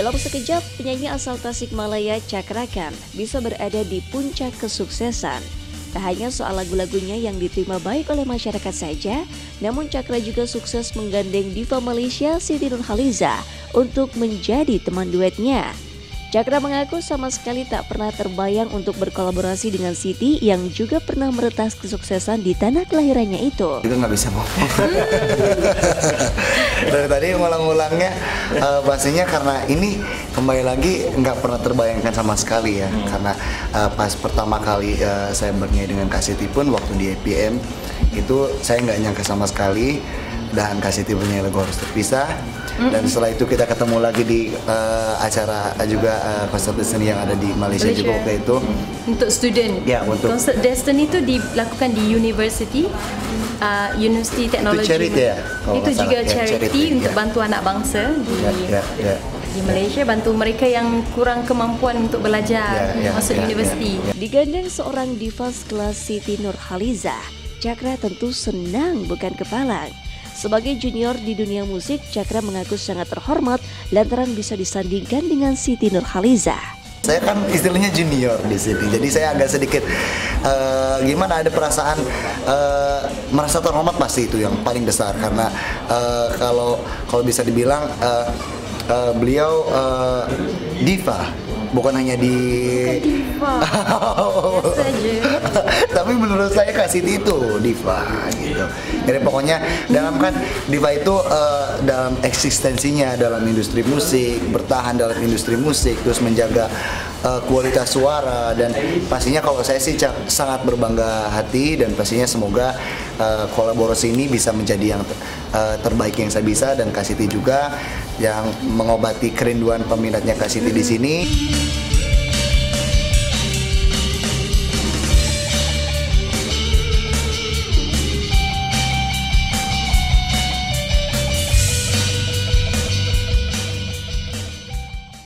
Dalam sekejap, penyanyi asal Tasikmalaya Cakra Khan bisa berada di puncak kesuksesan. Tak hanya soal lagu-lagunya yang diterima baik oleh masyarakat saja, namun Cakra juga sukses menggandeng diva Malaysia Siti Nurhaliza untuk menjadi teman duetnya. Cakra mengaku sama sekali tak pernah terbayang untuk berkolaborasi dengan Siti yang juga pernah meretas kesuksesan di tanah kelahirannya itu. Itu nggak bisa bohong. Dari tadi ngulang-ngulangnya, pastinya karena ini kembali lagi nggak pernah terbayangkan sama sekali ya. Karena pas pertama kali saya bernyanyi dengan Kak Siti pun waktu di FPM itu saya nggak nyangka sama sekali. Dan Kak Siti punya lagu Harus Terpisah, dan setelah itu kita ketemu lagi di acara juga konser Destiny yang ada di Malaysia juga waktu itu untuk student. Ya, untuk konser Destiny itu dilakukan di University Teknologi itu, charity, ya? Itu juga charity untuk bantu anak bangsa di di Malaysia, bantu mereka yang kurang kemampuan untuk belajar masuk universiti. Digandeng seorang diva kelas Siti Nurhaliza, Cakra tentu senang bukan kepalang. Sebagai junior di dunia musik, Cakra mengaku sangat terhormat lantaran bisa disandingkan dengan Siti Nurhaliza. Saya kan istilahnya junior di sini, jadi saya agak sedikit gimana, ada perasaan merasa terhormat, pasti itu yang paling besar. Karena kalau bisa dibilang beliau diva, bukan hanya di diva, tapi menurut saya Kak Siti itu diva gitu. Jadi pokoknya dalam kan diva itu dalam eksistensinya dalam industri musik, bertahan dalam industri musik, terus menjaga kualitas suara. Dan pastinya kalau saya sih sangat berbangga hati, dan pastinya semoga kolaborasi ini bisa menjadi yang terbaik yang saya bisa, dan Kak Siti juga yang mengobati kerinduan peminatnya Kak Siti di sini.